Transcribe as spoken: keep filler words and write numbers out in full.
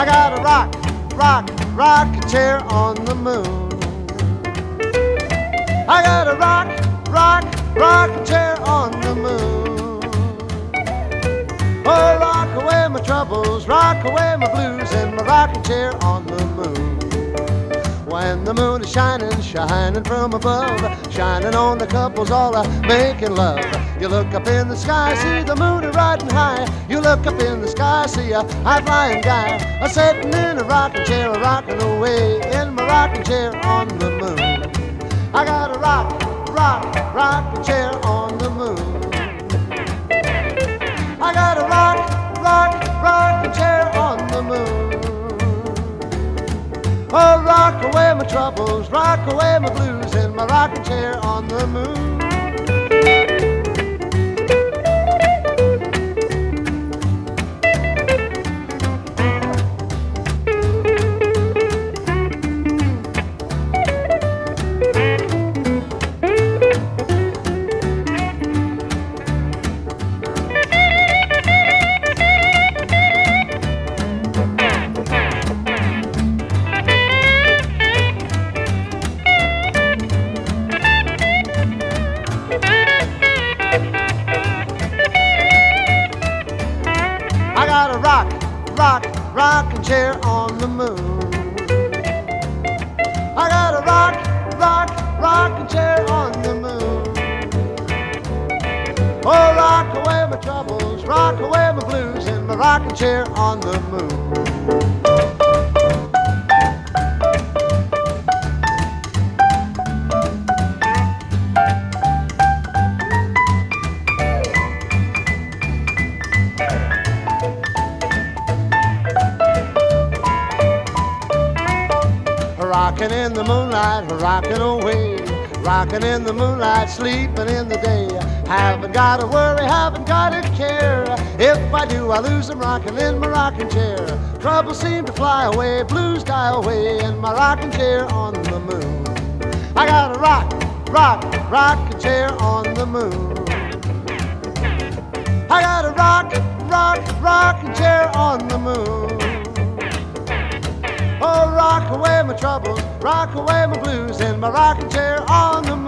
I got a rock, rock, rock chair on the moon. I got a rock, rock, rock chair on the moon. Oh, rock away my troubles, rock away my blues in my rocking chair on the moon. When the moon is shining, shining from above, shining on the couples all a making love. You look up in the sky, see the moon a riding high. You look up in the sky, see a high flying guy a sitting in a rocking chair, a rocking away in my rocking chair on the moon. I got a rock, rock, rocking chair on the moon. I got a rock, rock, rocking chair on the moon. Oh, rock away my troubles, rock away my blues in my rocking chair on the moon. I got a rock, rock, rocking chair on the moon. I got a rock, rock, rocking chair on the moon. Oh, rock away my troubles, rock away my blues in my rocking chair on the moon. Rockin' in the moonlight, rockin' away. Rockin' in the moonlight, sleepin' in the day. Haven't got a worry, haven't got a care. If I do, I lose them rockin' in my rockin' chair. Troubles seem to fly away, blues die away in my rockin' chair on the moon. I got a rock, rock, rockin' chair on the moon. I got a rock, rock, rockin' chair on the moon. Oh, rock away my troubles, rock away my blues in my rocking chair on the moon.